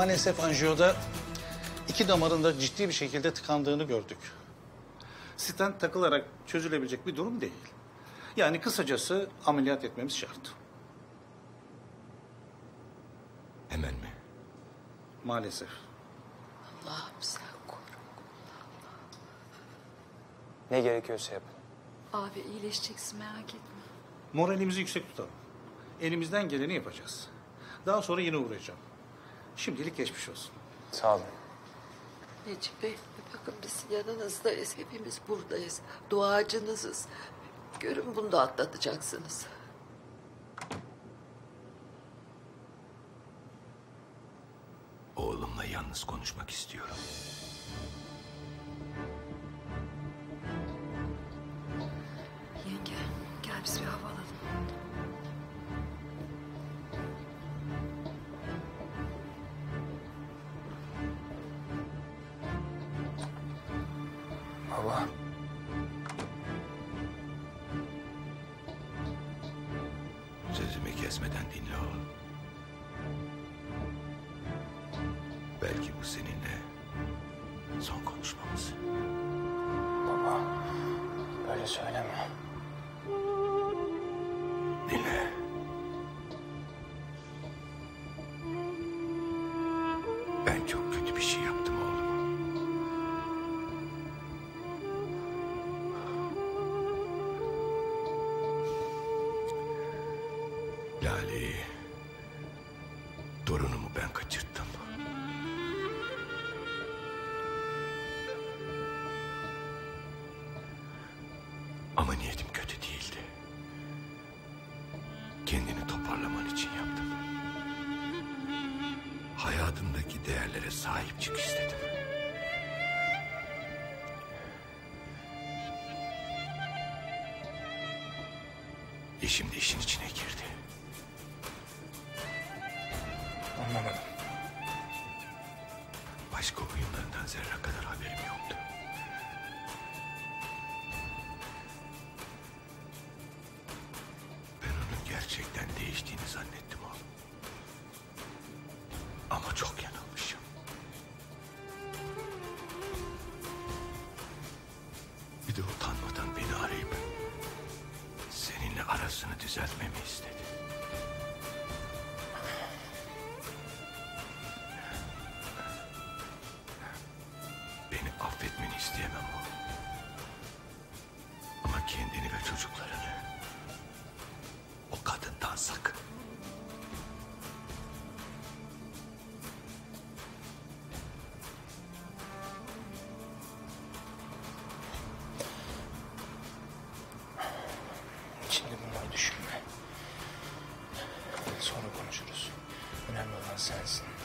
Maalesef anjiyoda iki damarında ciddi bir şekilde tıkandığını gördük. Stent takılarak çözülebilecek bir durum değil. Yani kısacası ameliyat etmemiz şart. Hemen mi? Maalesef. Allah'ım sen koru. Ne gerekiyorsa yapın. Abi iyileşeceksin, merak etme. Moralimizi yüksek tutalım. Elimizden geleni yapacağız. Daha sonra yine uğrayacağım. Şimdilik geçmiş olsun. Sağ olun. Necip Bey, bakın biz yanınızdayız. Hepimiz buradayız. Duacınızız. Görün bunu da atlatacaksınız. Oğlumla yalnız konuşmak istiyorum. Yenge, gel biz bir hava alalım. Hava. Sözümü kesmeden dinle oğlum. Belki bu seninle son konuşmamız. Baba, böyle söyleme. Dinle. Ben çok kötü bir şey yaptım oğlum. Lale'yi, torunumu ben kaçırttım. Ama niyetim kötü değildi. Kendini toparlaman için yaptım. Hayatındaki değerlere sahip çık istedim. Şimdi işin içine girdi. Anlamadım. Başka oyunlarından zerre kadar haberim yoktu. Gerçekten değiştiğini zannettim oğlum. Ama çok yanılmışım. Bir de utanmadan beni arayıp seninle arasını düzeltmemi istedi. Beni affetmeni isteyemem oğlum. Ama kendini ve çocuklarını o kadından sakın. Şimdi bunları düşünme. Sonra konuşuruz. Önemli olan sensin.